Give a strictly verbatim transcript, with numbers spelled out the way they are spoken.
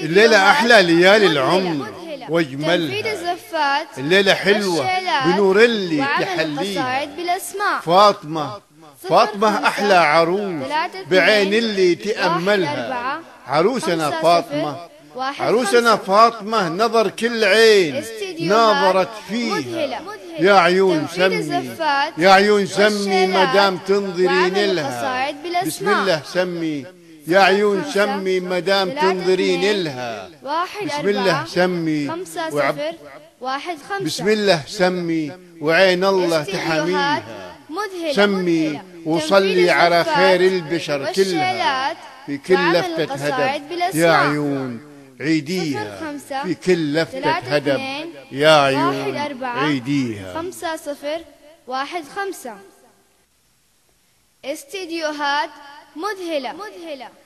الليلة أحلى ليالي العمر واجملها، الليلة حلوة بنور اللي تحليها. فاطمة فاطمة أحلى عروس بعين اللي تأملها. عروسنا فاطمة عروسنا فاطمة نظر كل عين ناظرت فيها. يا عيون سمي يا عيون سمي ما دام تنظرين لها. بسم الله سمي يا عيون سمي ما دام تنظرين لها. بسم الله سمي وعب بسم الله سمي وعين الله تحاميها. سمي وصلي على خير البشر كلها في كل لفتة هدف. يا عيون عيديها في كل لفتة هدف. يا عيون عيديها. خمسة صفر واحد خمسة. استديوهات مذهلة مذهلة.